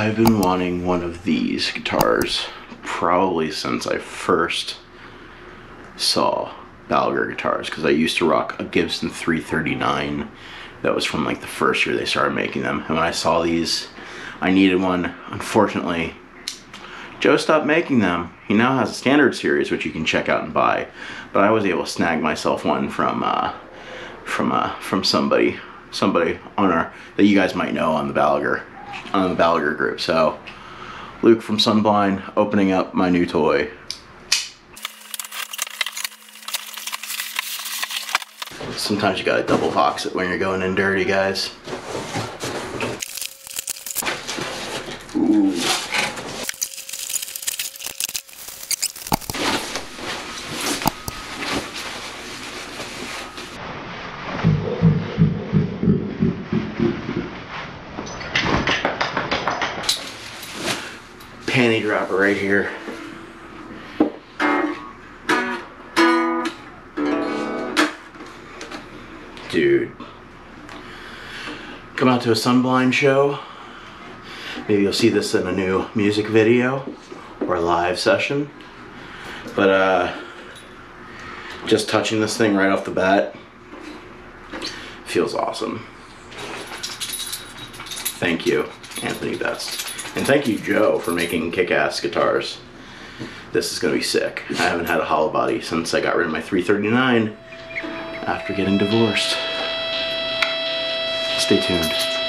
I've been wanting one of these guitars probably since I first saw Balaguer Guitars, because I used to rock a Gibson 339. That was from like the first year they started making them. And when I saw these, I needed one. Unfortunately, Joe stopped making them. He now has a standard series, which you can check out and buy. But I was able to snag myself one from somebody on our, that you guys might know on the Balaguer group. So Luke from Sunblind opening up my new toy. Sometimes you gotta double box it when you're going in dirty, guys. Ooh. Panty dropper right here. Dude, come out to a Sunblind show. Maybe you'll see this in a new music video or a live session. But just touching this thing right off the bat feels awesome. Thank you, Anthony Best. And thank you, Joe, for making kick-ass guitars. This is gonna be sick. I haven't had a hollow body since I got rid of my 339. After getting divorced. Stay tuned.